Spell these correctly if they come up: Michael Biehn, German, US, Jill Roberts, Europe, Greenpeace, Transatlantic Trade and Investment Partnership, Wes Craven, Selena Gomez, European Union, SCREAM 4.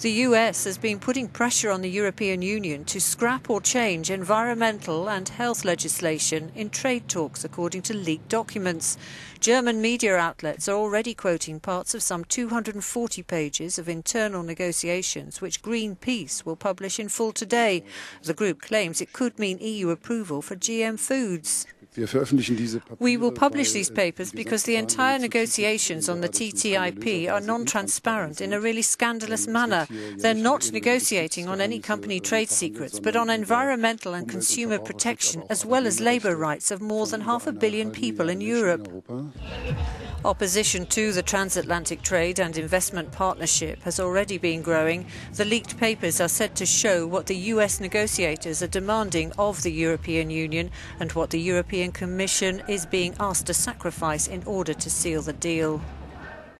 The US has been putting pressure on the European Union to scrap or change environmental and health legislation in trade talks, according to leaked documents. German media outlets are already quoting parts of some 240 pages of internal negotiations, which Greenpeace will publish in full today. The group claims it could mean EU approval for GM foods. We will publish these papers because the entire negotiations on the TTIP are non-transparent in a really scandalous manner. They're not negotiating on any company trade secrets, but on environmental and consumer protection, as well as labour rights of more than 500 million people in Europe. Opposition to the Transatlantic Trade and Investment Partnership has already been growing. The leaked papers are said to show what the US negotiators are demanding of the European Union and what the European Commission is being asked to sacrifice in order to seal the deal.